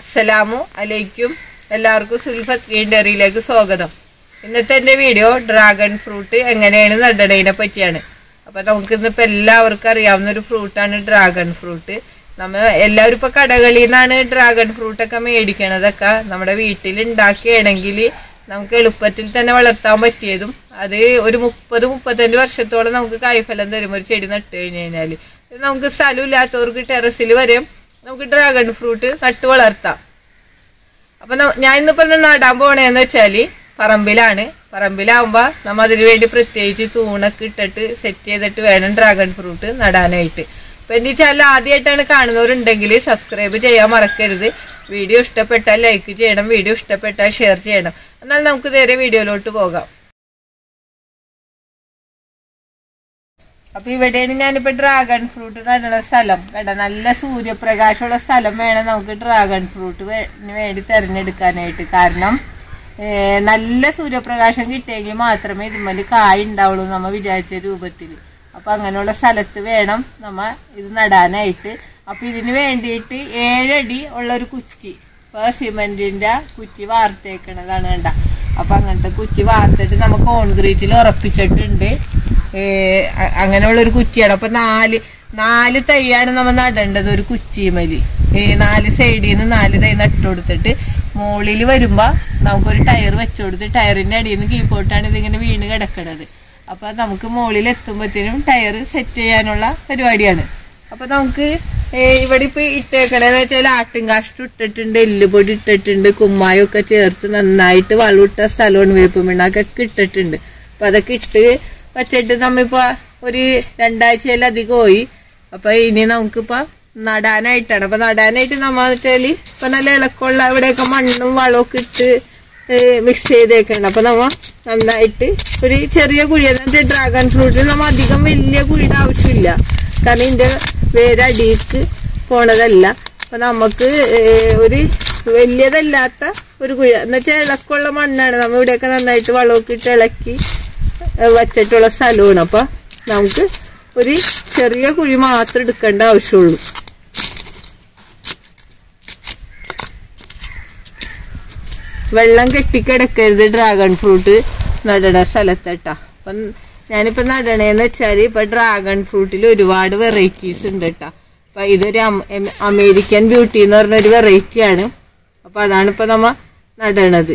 അസ്സലാമു അലൈക്കും. എല്ലാവർക്കും സുൽഫത്ത് ഗ്രീൻ ഡെയറിയിലേക്ക് സ്വാഗതം. ഇന്നത്തെ എൻ്റെ വീഡിയോ ഡ്രാഗൺ ഫ്രൂട്ട് എങ്ങനെയാണ് നടണതിനെ പറ്റിയാണ്. അപ്പോൾ നമുക്കിന്നിപ്പോൾ എല്ലാവർക്കും അറിയാവുന്ന ഒരു ഫ്രൂട്ടാണ് ഡ്രാഗൺ ഫ്രൂട്ട്. നമ്മൾ എല്ലാവരും ഇപ്പോൾ കടകളിൽ നിന്നാണ് ഡ്രാഗൺ ഫ്രൂട്ടൊക്കെ മേടിക്കണതൊക്കെ. നമ്മുടെ വീട്ടിലുണ്ടാക്കുകയാണെങ്കിൽ നമുക്ക് എളുപ്പത്തിൽ തന്നെ വളർത്താൻ പറ്റിയതും അത് ഒരു 30-35 വർഷത്തോളം നമുക്ക് കായ്ഫലം തരും. ഒരു ചെടി നട്ട് കഴിഞ്ഞ് കഴിഞ്ഞാൽ നമുക്ക് സ്ഥലമില്ലാത്തവർക്ക് ടെറസിൽ വരെയും നമുക്ക് ഡ്രാഗൺ ഫ്രൂട്ട് നട്ട് വളർത്താം. അപ്പം ഞാൻ ഇന്നിപ്പോൾ നടാൻ പോകണേന്ന് വെച്ചാൽ പറമ്പിലാവുമ്പോൾ നമ്മൾ അതിന് വേണ്ടി പ്രത്യേകിച്ച് തൂണൊക്കെ ഇട്ടിട്ട് സെറ്റ് ചെയ്തിട്ട് വേണം ഡ്രാഗൺ ഫ്രൂട്ട് നടാനായിട്ട്. അപ്പം എന്ന് വെച്ചാൽ ആദ്യമായിട്ടാണ് കാണുന്നവരുണ്ടെങ്കിൽ സബ്സ്ക്രൈബ് ചെയ്യാൻ മറക്കരുത്. വീഡിയോ ഇഷ്ടപ്പെട്ടാൽ ലൈക്ക് ചെയ്യണം, വീഡിയോ ഇഷ്ടപ്പെട്ടാൽ ഷെയർ ചെയ്യണം. എന്നാൽ നമുക്ക് നേരെ വീഡിയോയിലോട്ട് പോകാം. അപ്പൊ ഇവിടെയാണ് ഞാനിപ്പോൾ ഡ്രാഗൺ ഫ്രൂട്ട് നടണ സ്ഥലം. വേണ്ട, നല്ല സൂര്യപ്രകാശമുള്ള സ്ഥലം വേണം നമുക്ക് ഡ്രാഗൺ ഫ്രൂട്ട് വേണ്ടി തിരഞ്ഞെടുക്കാനായിട്ട്. കാരണം നല്ല സൂര്യപ്രകാശം കിട്ടിയെങ്കിൽ മാത്രമേ ഇതിന്മേൽ കായ ഉണ്ടാവുള്ളൂ നമ്മൾ വിചാരിച്ച രൂപത്തിൽ. അപ്പം അങ്ങനെയുള്ള സ്ഥലത്ത് വേണം നമ്മൾ ഇത് നടാനായിട്ട്. അപ്പം ഇതിന് വേണ്ടിയിട്ട് 7 അടി ഉള്ളൊരു കുറ്റി, ഇപ്പോൾ സിമെൻറ്റിൻ്റെ കുറ്റി വാർത്തേക്കണതാണ് വേണ്ട. അപ്പം അങ്ങനത്തെ കുറ്റി വാർത്തിട്ട് നമ്മൾ കോൺക്രീറ്റിൽ ഉറപ്പിച്ചിട്ടുണ്ട്. അങ്ങനെയുള്ളൊരു കുറ്റിയാണ്. അപ്പം 4 തൈയാണ് നമ്മൾ നടേണ്ടത്. ഒരു കുറ്റിമേൽ 4 സൈഡിൽ നിന്ന് 4 തൈ നട്ട് കൊടുത്തിട്ട് മുകളിൽ വരുമ്പോൾ നമുക്കൊരു ടയർ വെച്ച് കൊടുത്ത് ടയറിൻ്റെ അടിയിൽ നിന്ന് കീപ്പോട്ടാണ് ഇതിങ്ങനെ വീണ് കിടക്കുന്നത്. അപ്പം നമുക്ക് മുകളിൽ എത്തുമ്പോഴത്തേനും ടയർ സെറ്റ് ചെയ്യാനുള്ള പരിപാടിയാണ്. അപ്പം നമുക്ക് ഇവിടെ ഇപ്പോൾ ഇട്ടേക്കണതെന്ന് വെച്ചാൽ ആട്ടും കാഷ്ടം ഇട്ടിട്ടുണ്ട്, എല്ലുപൊടി ഇട്ടിട്ടുണ്ട്, കുമ്മായൊക്കെ ചേർത്ത് നന്നായിട്ട് വളമിട്ട സ്ഥലമാണ്, വേപ്പ് മിണ്ണാക്കൊക്കെ ഇട്ടിട്ടുണ്ട്. അപ്പം അതൊക്കെ ഇട്ട് വച്ചിട്ട് നമ്മളിപ്പോൾ ഒരു 2 ആഴ്ചയിലധികം പോയി. അപ്പം ഇനി നമുക്കിപ്പോൾ നടാനായിട്ടാണ്. അപ്പം നടാനായിട്ട് നമ്മൾ വെച്ചാൽ ഇപ്പം നല്ല ഇളക്കമുള്ള ഇവിടെയൊക്കെ മണ്ണും വളമൊക്കെ ഇട്ട് മിക്സ് ചെയ്തേക്കണം. അപ്പം നമ്മൾ നന്നായിട്ട് ഒരു ചെറിയ കുഴിയെന്ന് വെച്ചാൽ ഡ്രാഗൺ ഫ്രൂട്ടിൽ നമ്മൾ അധികം വലിയ കുഴിയുടെ ആവശ്യമില്ല, കാരണം ഇതിൻ്റെ വേര് അടിയിലേക്ക് പോണതല്ല. അപ്പം നമുക്ക് ഒരു വലിയതല്ലാത്ത ഒരു കുഴി എന്ന് വെച്ചാൽ ഇളക്കമുള്ള മണ്ണാണ്. നമ്മൾ ഇവിടെയൊക്കെ നന്നായിട്ട് വളമൊക്കെ ഇട്ട് ഇളക്കി വച്ചിട്ടുള്ള സ്ഥലമാണ്. അപ്പം നമുക്ക് ഒരു ചെറിയ കുഴി മാത്രം എടുക്കേണ്ട ആവശ്യമുള്ളൂ. വെള്ളം കെട്ടിക്കിടക്കരുത് ഡ്രാഗൺ ഫ്രൂട്ട് നടണ സ്ഥലത്തട്ടാ. അപ്പം ഞാനിപ്പോൾ നടണേന്ന് വെച്ചാൽ ഇപ്പം ഡ്രാഗൺ ഫ്രൂട്ടിൽ ഒരുപാട് വെറൈറ്റീസ് ഉണ്ട് കേട്ടോ. അപ്പം ഇതൊരു അമേരിക്കൻ ബ്യൂട്ടി എന്ന് പറഞ്ഞൊരു വെറൈറ്റിയാണ്. അപ്പം അതാണ് ഇപ്പം നമ്മൾ നടണത്.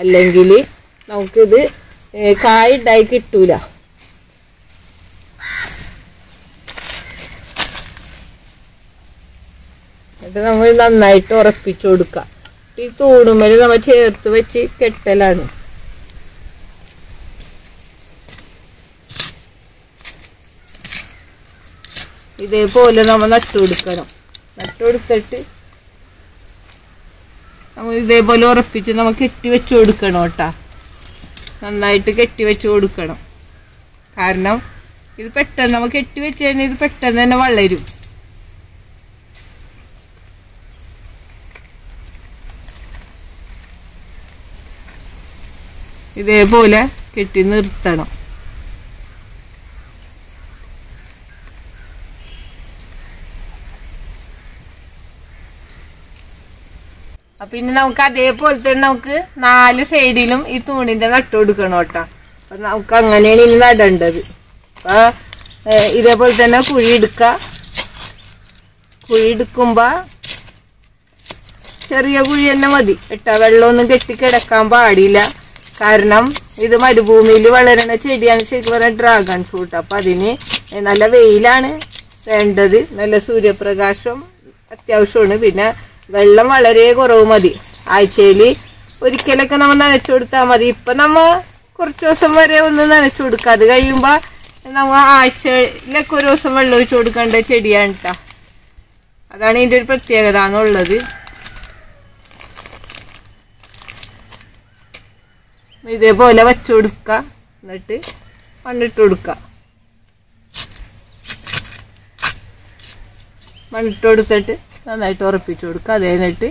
അല്ലെങ്കിൽ നമുക്കിത് കായിട്ടായി കിട്ടൂല. എന്നിട്ട് നമ്മൾ നന്നായിട്ട് ഉറപ്പിച്ചു കൊടുക്കുക. ഈ തൂണുമേൽ നമ്മൾ ചേർത്ത് വെച്ച് കെട്ടലാണ്. ഇതേപോലെ നമ്മൾ നട്ടുകൊടുക്കണം. നട്ടുകൊടുത്തിട്ട് ഇതേപോലെ ഉറപ്പിച്ച് നമ്മൾ കെട്ടി വെച്ച് കൊടുക്കണം കേട്ടോ. നന്നായിട്ട് കെട്ടി വെച്ച് കൊടുക്കണം. കാരണം ഇത് പെട്ടെന്ന് നമ്മൾ കെട്ടി വെച്ച് കഴിഞ്ഞാൽ ഇത് പെട്ടെന്ന് തന്നെ വളരും. ഇതേപോലെ കെട്ടി നിർത്തണം. പിന്നെ നമുക്ക് അതേപോലെ തന്നെ നമുക്ക് 4 സൈഡിലും ഈ തൂണിൻ്റെ നട്ട് കൊടുക്കണം കേട്ടോ. അപ്പം നമുക്ക് അങ്ങനെയാണ് ഇനി നടേണ്ടത്. അപ്പോൾ ഇതേപോലെ തന്നെ കുഴി എടുക്കുമ്പോൾ ചെറിയ കുഴി തന്നെ മതി കേട്ടോ. വെള്ളമൊന്നും കെട്ടിക്കിടക്കാൻ പാടില്ല. കാരണം ഇത് മരുഭൂമിയിൽ വളരണ ചെടിയാണ് ശരിക്കും പറഞ്ഞാൽ ഡ്രാഗൺ ഫ്രൂട്ട്. അപ്പം അതിന് നല്ല വെയിലാണ് വേണ്ടത്, നല്ല സൂര്യപ്രകാശം അത്യാവശ്യമാണ്. പിന്നെ വെള്ളം വളരെ കുറവ് മതി. ആഴ്ചയിൽ ഒരിക്കലൊക്കെ നമ്മൾ നനച്ചു കൊടുത്താൽ മതി. ഇപ്പം നമ്മൾ കുറച്ച് ദിവസം വരെ ഒന്ന് നനച്ചു കൊടുക്കുക. അത് കഴിയുമ്പോൾ നമ്മൾ ആഴ്ചയിലൊക്കെ ഒരു ദിവസം വെള്ളം ഒഴിച്ചു കൊടുക്കേണ്ട ചെടിയാണ് കേട്ടോ. അതാണ് ഇതിൻ്റെ ഒരു പ്രത്യേകത എന്നുള്ളത്. ഇതേപോലെ വച്ചു കൊടുക്കുക, എന്നിട്ട് മണ്ണിട്ട് കൊടുക്കുക. മണ്ണിട്ട് കൊടുത്തിട്ട് നന്നായിട്ട് ഉറപ്പിച്ചു കൊടുക്കുക. അത് കഴിഞ്ഞിട്ട്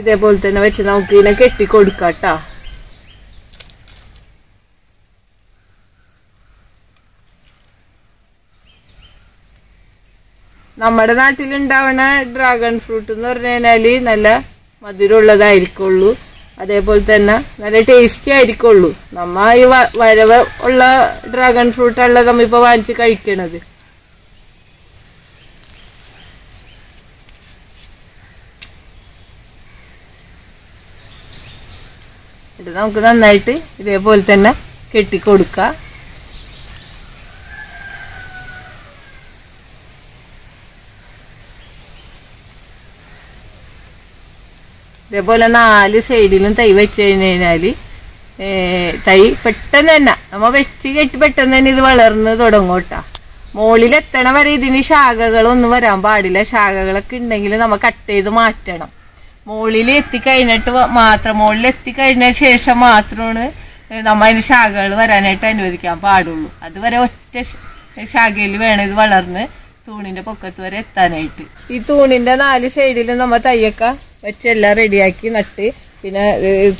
ഇതേപോലെ തന്നെ വെച്ച് നമുക്ക് ഇതിനെ കെട്ടി കൊടുക്കാം കേട്ടോ. നമ്മുടെ നാട്ടിലുണ്ടാവുന്ന ഡ്രാഗൺ ഫ്രൂട്ട് എന്ന് പറഞ്ഞു കഴിഞ്ഞാൽ നല്ല മധുരമുള്ളതായിരിക്കുള്ളൂ, അതേപോലെ തന്നെ നല്ല ടേസ്റ്റി ആയിരിക്കുള്ളൂ. നമ്മൾ ഈ വരവ് ഉള്ള ഡ്രാഗൺ ഫ്രൂട്ടാണല്ലോ നമ്മളിപ്പോൾ വാങ്ങിച്ച് കഴിക്കണത്. ഇത് നമുക്ക് നന്നായിട്ട് ഇതേപോലെ തന്നെ കെട്ടിക്കൊടുക്കുക. ഇതേപോലെ 4 സൈഡിലും തൈ വെച്ച് കഴിഞ്ഞാൽ തൈ പെട്ടെന്ന് തന്നെ നമ്മൾ വെച്ച് കെട്ടി പെട്ടെന്ന് തന്നെ ഇത് വളർന്ന് തുടങ്ങും കേട്ടോ. മുകളിലെത്തണ വരെ ഇതിന് ശാഖകളൊന്നും വരാൻ പാടില്ല. ശാഖകളൊക്കെ ഉണ്ടെങ്കിൽ നമ്മൾ കട്ട് ചെയ്ത് മാറ്റണം. മുകളിൽ എത്തിക്കഴിഞ്ഞിട്ട് മാത്രം, മുകളിൽ എത്തിക്കഴിഞ്ഞ ശേഷം മാത്രമാണ് നമ്മൾ അതിന് ശാഖകൾ വരാനായിട്ട് അനുവദിക്കാൻ പാടുള്ളൂ. അതുവരെ ഒറ്റ ശാഖയിൽ വേണം ഇത് വളർന്ന് തൂണിൻ്റെ പൊക്കത്ത് വരെ എത്താനായിട്ട്. ഈ തൂണിൻ്റെ 4 സൈഡിലും നമ്മൾ തയ്യൊക്കെ വെച്ചെല്ലാം റെഡിയാക്കി നട്ട് പിന്നെ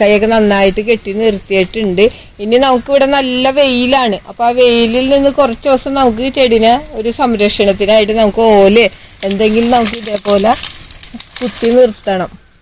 തയ്യൊക്കെ നന്നായിട്ട് കെട്ടി നിർത്തിയിട്ടുണ്ട്. ഇനി നമുക്കിവിടെ നല്ല വെയിലാണ്. അപ്പോൾ ആ വെയിലിൽ നിന്ന് കുറച്ച് ദിവസം നമുക്ക് ചെടിനെ ഒരു സംരക്ഷണത്തിനായിട്ട് നമുക്ക് ഓല എന്തെങ്കിലും നമുക്ക് ഇതേപോലെ കുത്തി നിർത്തണം.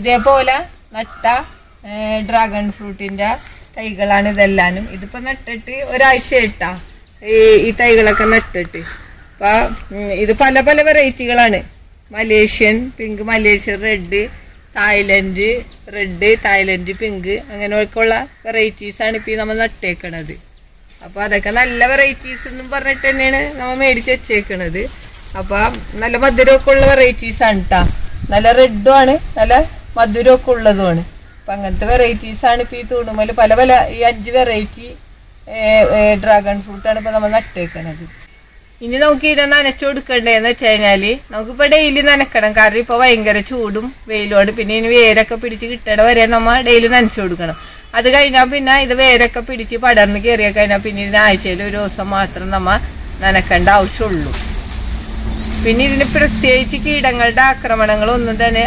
ഇതേപോലെ നട്ട ഡ്രാഗൺ ഫ്രൂട്ടിൻ്റെ തൈകളാണ് ഇതെല്ലാനും. ഇതിപ്പോൾ നട്ടിട്ട് ഒരാഴ്ച ഇട്ടാ ഈ തൈകളൊക്കെ നട്ടിട്ട്. അപ്പം ഇത് പല പല വെറൈറ്റികളാണ്. Malaysian pink, Malaysian red, Thailand red, Thailand pink, അങ്ങനെയൊക്കെ ഉള്ള വെറൈറ്റീസാണ് ഇപ്പോൾ നമ്മൾ നട്ടേക്കണത്. അപ്പോൾ അതൊക്കെ നല്ല വെറൈറ്റീസ് എന്നും പറഞ്ഞിട്ട് തന്നെയാണ് നമ്മൾ മേടിച്ച് വെച്ചേക്കണത്. അപ്പം നല്ല മധുരമൊക്കെ ഉള്ള വെറൈറ്റീസാണ് കേട്ടോ. നല്ല റെഡും ആണ്, നല്ല മധുരമൊക്കെ ഉള്ളതുമാണ്. അപ്പം അങ്ങനത്തെ വെറൈറ്റീസാണ് ഇപ്പോൾ ഈ തൂണുമൽ പല പല ഈ 5 വെറൈറ്റി ഡ്രാഗൺ ഫ്രൂട്ടാണ് ഇപ്പോൾ നമ്മൾ നട്ടേക്കുന്നത്. ഇനി നമുക്ക് ഇതിനെ നനച്ചു കൊടുക്കണ്ടേന്ന് വെച്ച് കഴിഞ്ഞാൽ നമുക്കിപ്പോൾ ഡെയിലി നനക്കണം. കാരണം ഇപ്പോൾ ഭയങ്കര ചൂടും വെയിലുമാണ്. പിന്നെ ഇനി വേരൊക്കെ പിടിച്ച് കിട്ടണ വരെ നമ്മൾ ഡെയിലി നനച്ചു കൊടുക്കണം. അത് കഴിഞ്ഞാൽ പിന്നെ ഇത് വേരൊക്കെ പിടിച്ച് പടർന്ന് കയറിയ കഴിഞ്ഞാൽ പിന്നെ ഇതിന് ആഴ്ചയിൽ ഒരു ദിവസം മാത്രം നമ്മൾ നനക്കേണ്ട ആവശ്യമുള്ളൂ. പിന്നെ ഇതിന് പ്രത്യേകിച്ച് കീടങ്ങളുടെ ആക്രമണങ്ങളൊന്നും തന്നെ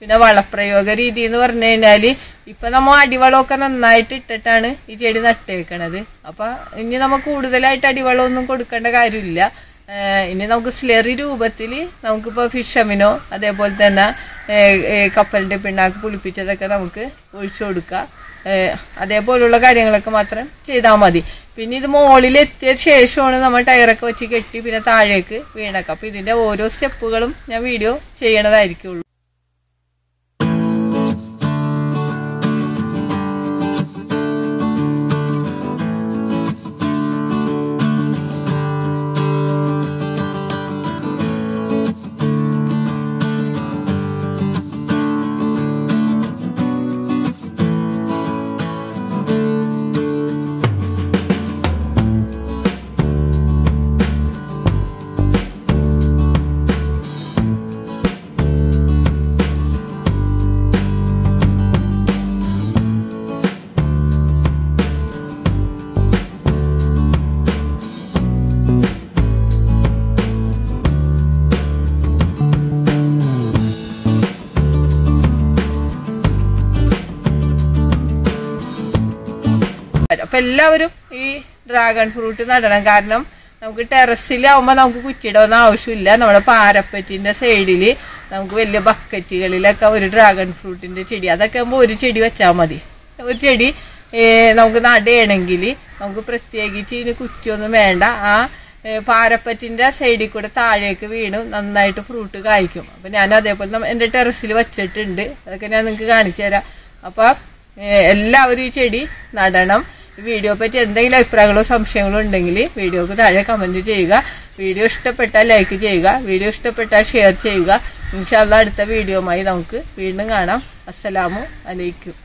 പിന്നെ വളപ്രയോഗ രീതി എന്ന് പറഞ്ഞു കഴിഞ്ഞാൽ ഇപ്പം നമ്മൾ അടിവളമൊക്കെ നന്നായിട്ട് ഇട്ടിട്ടാണ് ഈ ചെടി നട്ടേക്കണത്. അപ്പം ഇനി നമുക്ക് കൂടുതലായിട്ട് അടിവളമൊന്നും കൊടുക്കേണ്ട കാര്യമില്ല. ഇനി നമുക്ക് സ്ലറി രൂപത്തിൽ നമുക്കിപ്പോൾ ഫിഷമിനോ അതേപോലെ തന്നെ കപ്പലിൻ്റെ പിണ്ണാക്ക് പുളിപ്പിച്ചതൊക്കെ നമുക്ക് ഒഴിച്ചു കൊടുക്കുക. അതേപോലുള്ള കാര്യങ്ങളൊക്കെ മാത്രം ചെയ്താൽ മതി. പിന്നെ ഇത് മുകളിലെത്തിയ ശേഷമാണ് നമ്മൾ ടയറൊക്കെ വെച്ച് കെട്ടി പിന്നെ താഴേക്ക് വീണക്കാം. അപ്പം ഇതിൻ്റെ ഓരോ സ്റ്റെപ്പുകളും ഞാൻ വീഡിയോ ചെയ്യണതായിരിക്കുള്ളൂ. അപ്പോൾ എല്ലാവരും ഈ ഡ്രാഗൺ ഫ്രൂട്ട് നടണം. കാരണം നമുക്ക് ടെറസിലാവുമ്പോൾ നമുക്ക് കുറ്റിയിടുന്ന ആവശ്യമില്ല. നമ്മുടെ പാരപ്പറ്റിൻ്റെ സൈഡിൽ നമുക്ക് വലിയ ബക്കറ്റുകളിലൊക്കെ ഒരു ഡ്രാഗൺ ഫ്രൂട്ടിൻ്റെ ചെടി, അതൊക്കെ ആകുമ്പോൾ ഒരു ചെടി വെച്ചാൽ മതി. ഒരു ചെടി നമുക്ക് നടണമെങ്കിൽ നമുക്ക് പ്രത്യേകിച്ച് ഇതിന് കുറ്റിയൊന്നും വേണ്ട. ആ പാരപ്പറ്റിൻ്റെ സൈഡിൽ കൂടെ താഴേക്ക് വീണ് നന്നായിട്ട് ഫ്രൂട്ട് കായ്ക്കും. അപ്പം ഞാൻ അതേപോലെ എൻ്റെ ടെറസിൽ വച്ചിട്ടുണ്ട്, അതൊക്കെ ഞാൻ നിങ്ങൾക്ക് കാണിച്ചു തരാം. അപ്പം എല്ലാവരും ഈ ചെടി നടണം. വീഡിയോ പറ്റി എന്തെങ്കിലും അഭിപ്രായങ്ങളോ സംശയങ്ങളോ ഉണ്ടെങ്കിൽ വീഡിയോക്ക് താഴെ കമൻറ്റ് ചെയ്യുക. വീഡിയോ ഇഷ്ടപ്പെട്ടാൽ ലൈക്ക് ചെയ്യുക, വീഡിയോ ഇഷ്ടപ്പെട്ടാൽ ഷെയർ ചെയ്യുക. ഇൻഷാ അല്ലാഹ് അടുത്ത വീഡിയോയുമായി നമുക്ക് വീണ്ടും കാണാം. അസ്സലാമു അലൈക്കും.